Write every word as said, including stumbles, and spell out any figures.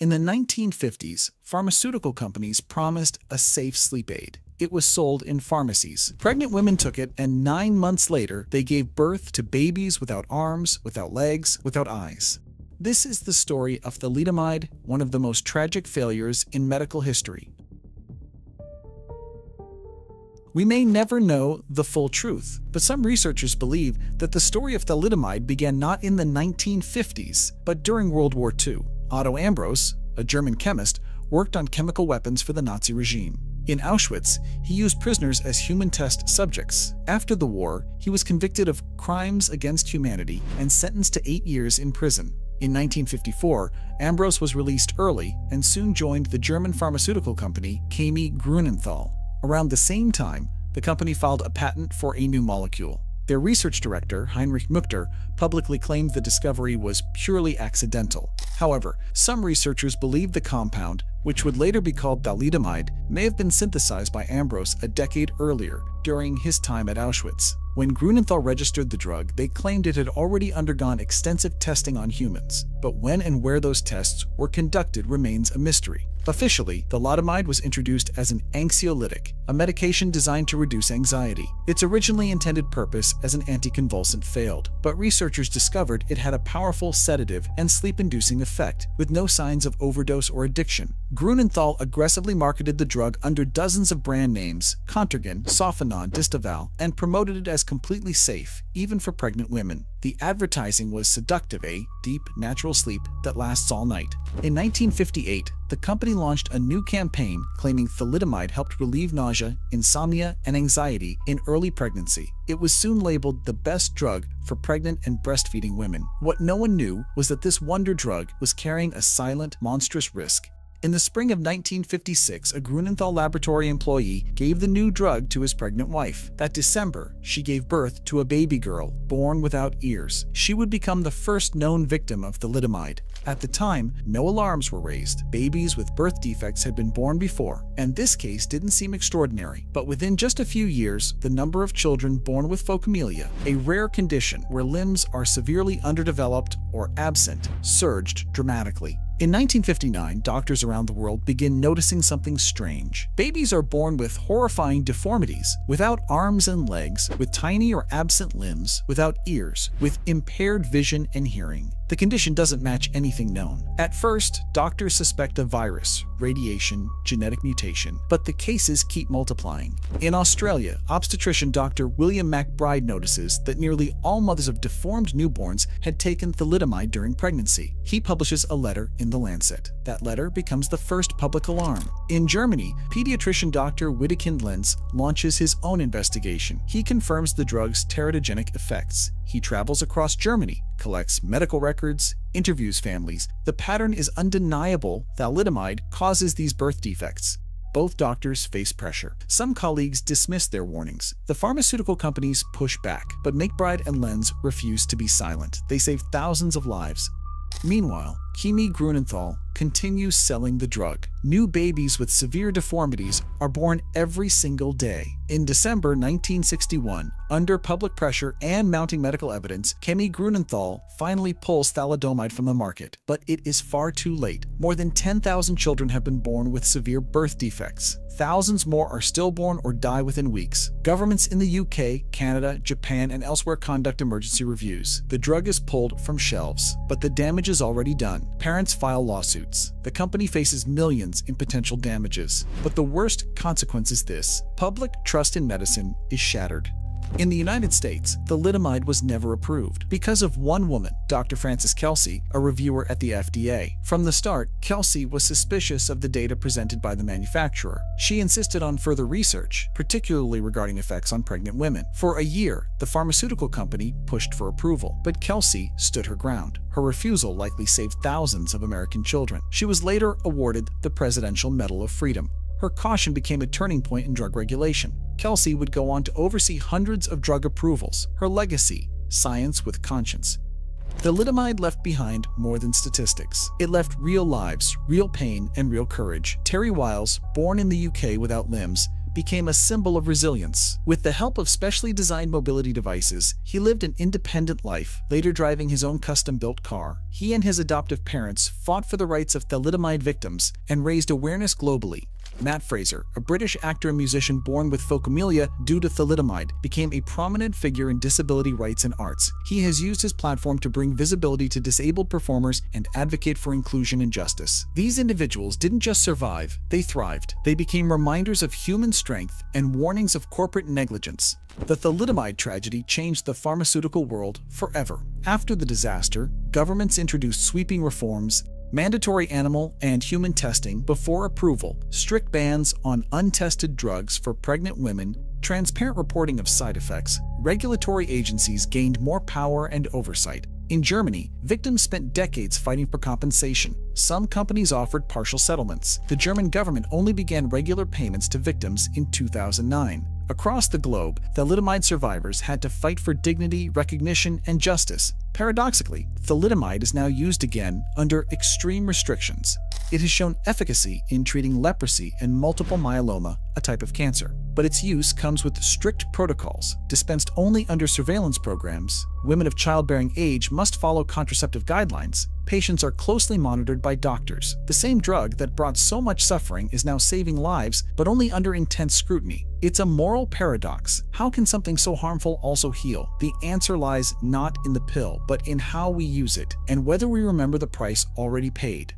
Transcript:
In the nineteen fifties, pharmaceutical companies promised a safe sleep aid. It was sold in pharmacies. Pregnant women took it, and nine months later, they gave birth to babies without arms, without legs, without eyes. This is the story of thalidomide, one of the most tragic failures in medical history. We may never know the full truth, but some researchers believe that the story of thalidomide began not in the nineteen fifties, but during World War Two. Otto Ambros, a German chemist, worked on chemical weapons for the Nazi regime. In Auschwitz, he used prisoners as human test subjects. After the war, he was convicted of crimes against humanity and sentenced to eight years in prison. In nineteen fifty-four, Ambros was released early and soon joined the German pharmaceutical company Chemie Grünenthal. Around the same time, the company filed a patent for a new molecule. Their research director, Heinrich Müchter, publicly claimed the discovery was purely accidental. However, some researchers believe the compound, which would later be called thalidomide, may have been synthesized by Ambros a decade earlier, during his time at Auschwitz. When Grünenthal registered the drug, they claimed it had already undergone extensive testing on humans, but when and where those tests were conducted remains a mystery. Officially, thalidomide was introduced as an anxiolytic, a medication designed to reduce anxiety. Its originally intended purpose as an anticonvulsant failed, but researchers discovered it had a powerful sedative and sleep-inducing effect, with no signs of overdose or addiction. Grünenthal aggressively marketed the drug under dozens of brand names, Contergan, Sofenon, Distaval, and promoted it as completely safe, even for pregnant women. The advertising was seductive, a deep, natural sleep that lasts all night. In nineteen fifty-eight, the company launched a new campaign claiming thalidomide helped relieve nausea, insomnia, and anxiety in early pregnancy. It was soon labeled the best drug for pregnant and breastfeeding women. What no one knew was that this wonder drug was carrying a silent, monstrous risk. In the spring of nineteen fifty-six, a Grünenthal laboratory employee gave the new drug to his pregnant wife. That December, she gave birth to a baby girl, born without ears. She would become the first known victim of thalidomide. At the time, no alarms were raised. Babies with birth defects had been born before, and this case didn't seem extraordinary. But within just a few years, the number of children born with phocomelia, a rare condition where limbs are severely underdeveloped or absent, surged dramatically. In nineteen fifty-nine, doctors around the world begin noticing something strange. Babies are born with horrifying deformities, without arms and legs, with tiny or absent limbs, without ears, with impaired vision and hearing. The condition doesn't match anything known. At first, doctors suspect a virus, radiation, genetic mutation, but the cases keep multiplying. In Australia, obstetrician Doctor William McBride notices that nearly all mothers of deformed newborns had taken thalidomide during pregnancy. He publishes a letter in The Lancet. That letter becomes the first public alarm. In Germany, pediatrician Doctor Wittekind Lenz launches his own investigation. He confirms the drug's teratogenic effects. He travels across Germany, collects medical records, interviews families. The pattern is undeniable. Thalidomide causes these birth defects. Both doctors face pressure. Some colleagues dismiss their warnings. The pharmaceutical companies push back, but McBride and Lenz refuse to be silent. They save thousands of lives. Meanwhile, Chemie Grünenthal continues selling the drug. New babies with severe deformities are born every single day. In December nineteen sixty-one, under public pressure and mounting medical evidence, Chemie Grünenthal finally pulls thalidomide from the market. But it is far too late. More than ten thousand children have been born with severe birth defects. Thousands more are stillborn or die within weeks. Governments in the U K, Canada, Japan, and elsewhere conduct emergency reviews. The drug is pulled from shelves, but the damage is already done. Parents file lawsuits. The company faces millions in potential damages. But the worst consequence is this: public trust in medicine is shattered. In the United States, thalidomide was never approved because of one woman, Doctor Frances Kelsey, a reviewer at the F D A. From the start, Kelsey was suspicious of the data presented by the manufacturer. She insisted on further research, particularly regarding effects on pregnant women. For a year, the pharmaceutical company pushed for approval, but Kelsey stood her ground. Her refusal likely saved thousands of American children. She was later awarded the Presidential Medal of Freedom. Her caution became a turning point in drug regulation. Kelsey would go on to oversee hundreds of drug approvals. Her legacy: science with conscience. Thalidomide left behind more than statistics. It left real lives, real pain, and real courage. Terry Wiles, born in the U K without limbs, became a symbol of resilience. With the help of specially designed mobility devices, he lived an independent life, later driving his own custom-built car. He and his adoptive parents fought for the rights of thalidomide victims and raised awareness globally. Matt Fraser, a British actor and musician born with phocomelia due to thalidomide, became a prominent figure in disability rights and arts. He has used his platform to bring visibility to disabled performers and advocate for inclusion and justice. These individuals didn't just survive, they thrived. They became reminders of human strength and warnings of corporate negligence. The thalidomide tragedy changed the pharmaceutical world forever. After the disaster, governments introduced sweeping reforms, mandatory animal and human testing before approval, strict bans on untested drugs for pregnant women, transparent reporting of side effects. Regulatory agencies gained more power and oversight. In Germany, victims spent decades fighting for compensation. Some companies offered partial settlements. The German government only began regular payments to victims in two thousand nine. Across the globe, thalidomide survivors had to fight for dignity, recognition, and justice. Paradoxically, thalidomide is now used again under extreme restrictions. It has shown efficacy in treating leprosy and multiple myeloma, a type of cancer. But its use comes with strict protocols, dispensed only under surveillance programs. Women of childbearing age must follow contraceptive guidelines. Patients are closely monitored by doctors. The same drug that brought so much suffering is now saving lives, but only under intense scrutiny. It's a moral paradox. How can something so harmful also heal? The answer lies not in the pill, but in how we use it, and whether we remember the price already paid.